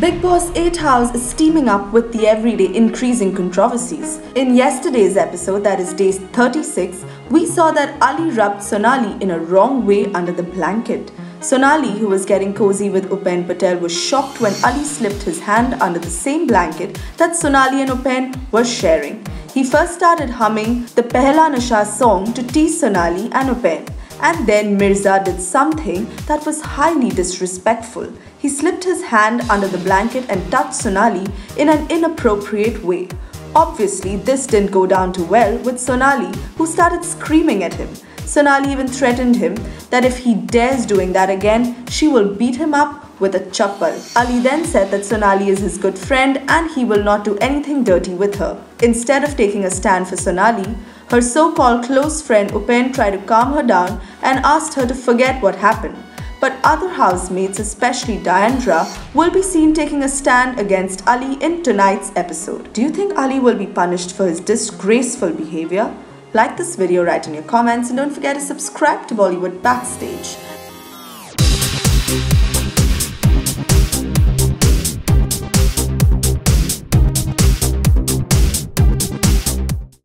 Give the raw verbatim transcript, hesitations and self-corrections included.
Bigg Boss eight House is steaming up with the everyday increasing controversies. In yesterday's episode, that is day thirty-six, we saw that Ali rubbed Sonali in a wrong way under the blanket. Sonali, who was getting cozy with Upen Patel, was shocked when Ali slipped his hand under the same blanket that Sonali and Upen were sharing. He first started humming the Pehla Nasha song to tease Sonali and Upen. And then Mirza did something that was highly disrespectful. He slipped his hand under the blanket and touched Sonali in an inappropriate way. Obviously, this didn't go down too well with Sonali, who started screaming at him. Sonali even threatened him that if he dares doing that again, she will beat him up with a chappal. Ali then said that Sonali is his good friend and he will not do anything dirty with her. Instead of taking a stand for Sonali, her so-called close friend Upen tried to calm her down and asked her to forget what happened. But other housemates, especially Diandra, will be seen taking a stand against Ali in tonight's episode. Do you think Ali will be punished for his disgraceful behavior? Like this video, write in your comments, and don't forget to subscribe to Bollywood Backstage.